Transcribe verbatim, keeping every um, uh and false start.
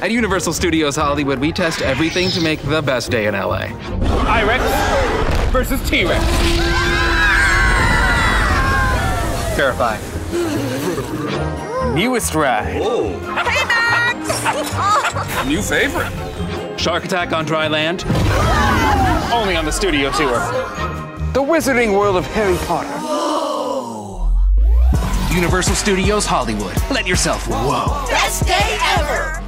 At Universal Studios Hollywood, we test everything to make the best day in L A I-Rex versus T-Rex. Terrifying. Newest ride. Whoa. Hey, Max! New favorite. Shark attack on dry land. Only on the studio tour. The Wizarding World of Harry Potter. Whoa. Universal Studios Hollywood. Let yourself whoa. Best day ever.